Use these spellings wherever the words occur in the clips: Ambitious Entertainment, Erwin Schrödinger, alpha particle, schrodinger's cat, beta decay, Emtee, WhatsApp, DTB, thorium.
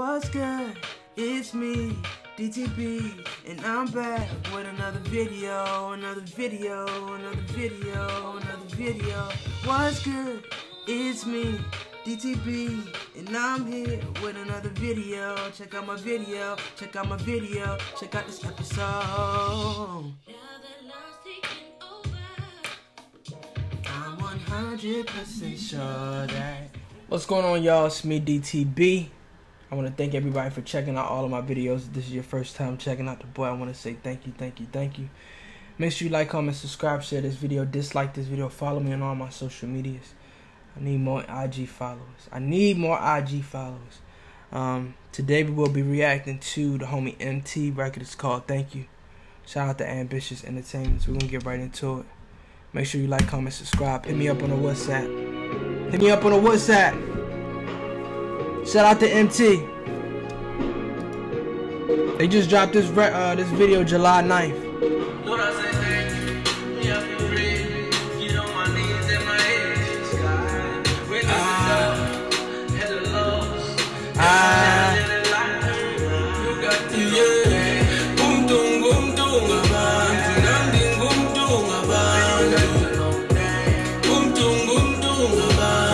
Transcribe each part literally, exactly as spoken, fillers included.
What's good? It's me, D T B, and I'm back with another video, another video, another video, another video. What's good? It's me, D T B, and I'm here with another video. Check out my video, check out my video, check out this episode. I'm one hundred percent sure that. What's going on, y'all? It's me, D T B. I want to thank everybody for checking out all of my videos. If this is your first time checking out the boy, I want to say thank you, thank you, thank you. Make sure you like, comment, subscribe, share this video, dislike this video, follow me on all my social medias. I need more I G followers. I need more I G followers. Um, today we will be reacting to the homie Emtee record. It's called Thank You. Shout out to Ambitious Entertainment. We're going to get right into it. Make sure you like, comment, subscribe. Hit me up on the WhatsApp. Hit me up on the WhatsApp. Shout out to Emtee. They just dropped this re uh, this video July ninth.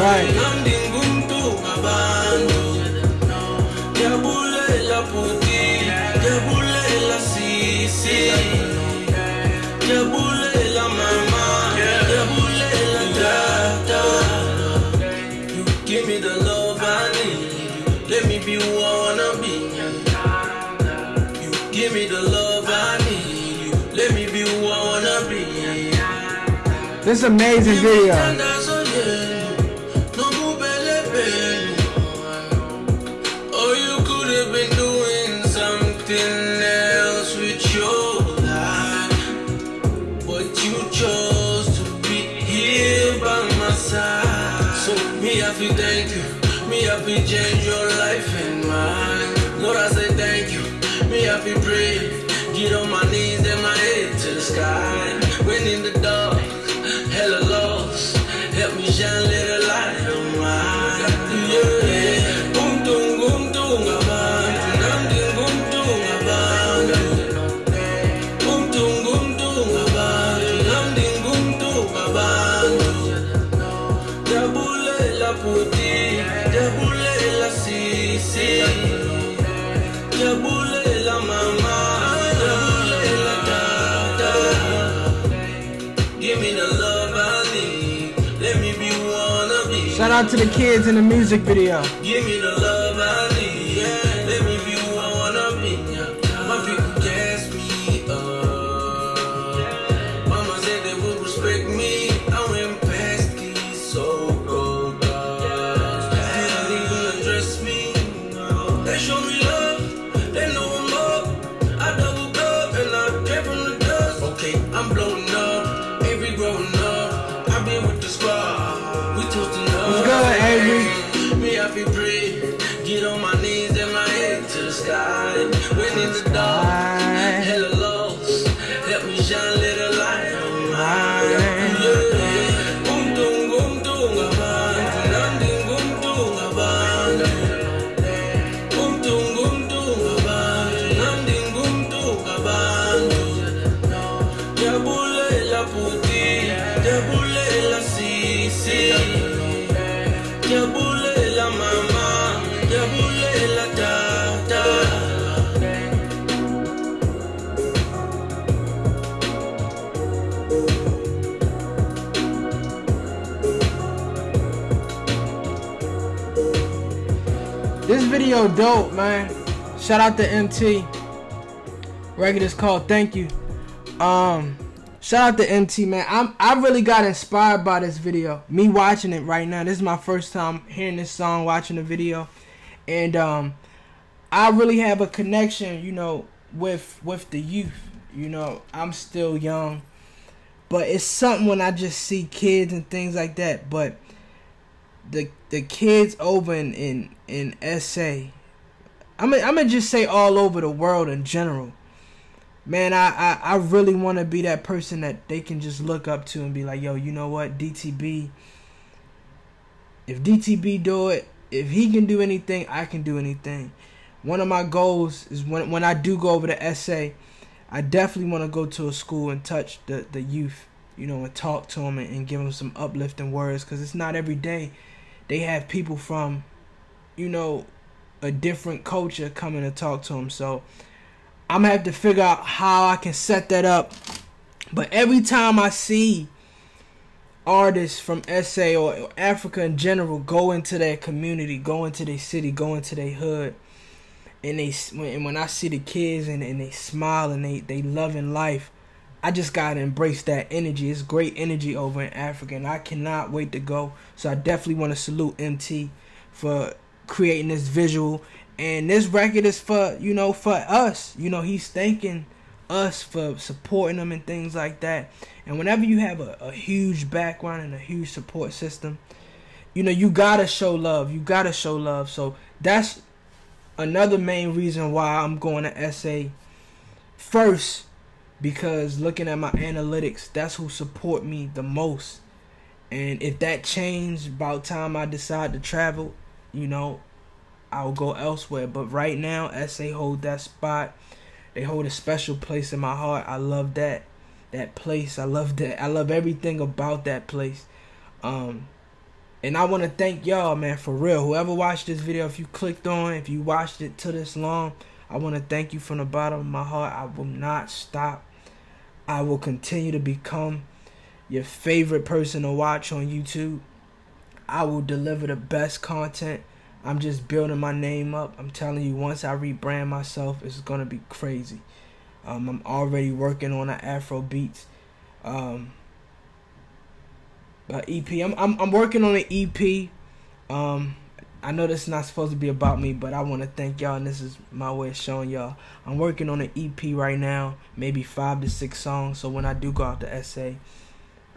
Right. You wanna be, you give me the love I need. You let me be who I wanna be. This amazing video. Oh, you could have been doing something else with your life, but you chose to be here by my side. So me, I feel thank you. Me have to change your life and mine. Lord, I say thank you. Me have to pray. Get on my knees and my head to the sky. When in the dark, hella lost. Help me shine a little light on mine. Yeah. Boom, boom, boom, boom, abang. Namding, boom, boom, abang. Boom, boom, boom, boom, abang. Namding, boom, boom, abang. Jabule la puti. Shout out to the kids in the music video. Give me the love I need. Let me be who I wanna be. My people gas me up. Mama said they would respect me. I went past these so cold. They don't even address me. They show me love. They know I'm up. I doubled up and I came from the dust. Okay, I'm blown up. Every grown up. I've been with the squad. We toasting. Get on my knees and my head to the sky. When in the dark, hella lost. Help me shine a little light on mine. Boom, boom, boom, boom, abang. Namding, boom, boom, abang. Boom, boom, boom, boom, abang. Namding, boom, boom, abang. Jabule la puti, jabule la sisi, jabule. This video dope, man. Shout out to Emtee. Record is called Thank You. Um, shout out to Emtee, man. I'm, I really got inspired by this video. Me watching it right now. This is my first time hearing this song, watching the video. And um, I really have a connection, you know, with, with the youth. You know, I'm still young. But it's something when I just see kids and things like that. But the the kids over in in, in S A, I'm gonna, I'm gonna just say all over the world in general, man. I, I, I really want to be that person that they can just look up to and be like, yo, you know what, D T B, if D T B do it, if he can do anything, I can do anything. one of my goals is when, when I do go over to S A, I definitely want to go to a school and touch the, the youth, you know, and talk to them and, and give them some uplifting words, because it's not every day they have people from, you know, a different culture coming to talk to them. So I'm going to have to figure out how I can set that up. But every time I see artists from S A or, or Africa in general go into their community, go into their city, go into their hood, and they and when I see the kids and, and they smile and they, they loving life, I just got to embrace that energy. It's great energy over in Africa, and I cannot wait to go. So I definitely want to salute Emtee for creating this visual. And this record is for, you know, for us. You know, he's thanking us for supporting them and things like that. And whenever you have a, a huge background and a huge support system, you know, you got to show love. You got to show love. So that's another main reason why I'm going to S A first, because looking at my analytics, that's who support me the most. And if that changed about time I decide to travel, you know, I'll go elsewhere. But right now, S A hold that spot. They hold a special place in my heart. I love that that place. I love that. I love everything about that place. Um, and I want to thank y'all, man, for real. Whoever watched this video, if you clicked on, if you watched it to this long, I want to thank you from the bottom of my heart. I will not stop. I will continue to become your favorite person to watch on YouTube. I will deliver the best content. I'm just building my name up. I'm telling you, once I rebrand myself, it's going to be crazy. Um, I'm already working on an Afro Beats um, uh, E P. I'm, I'm, I'm working on an E P. Um, I know this is not supposed to be about me, but I want to thank y'all, and this is my way of showing y'all. I'm working on an E P right now, maybe five to six songs, so when I do go out to S A,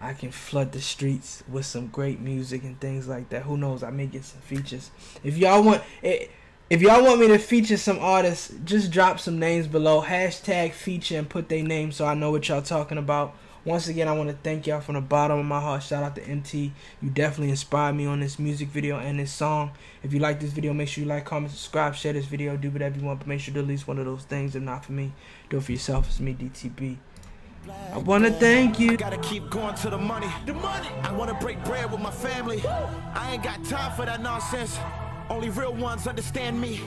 I can flood the streets with some great music and things like that. Who knows? I may get some features. If y'all want, if y'all want me to feature some artists, just drop some names below. Hashtag feature and put their name so I know what y'all talking about. Once again, I want to thank y'all from the bottom of my heart. Shout out to Emtee. You definitely inspired me on this music video and this song. If you like this video, make sure you like, comment, subscribe, share this video. Do whatever you want, but make sure to do at least one of those things. If not for me, do it for yourself. It's me, D T B. I wanna thank you. I gotta keep going to the money. The money. I wanna break bread with my family. Woo. I ain't got time for that nonsense. Only real ones understand me.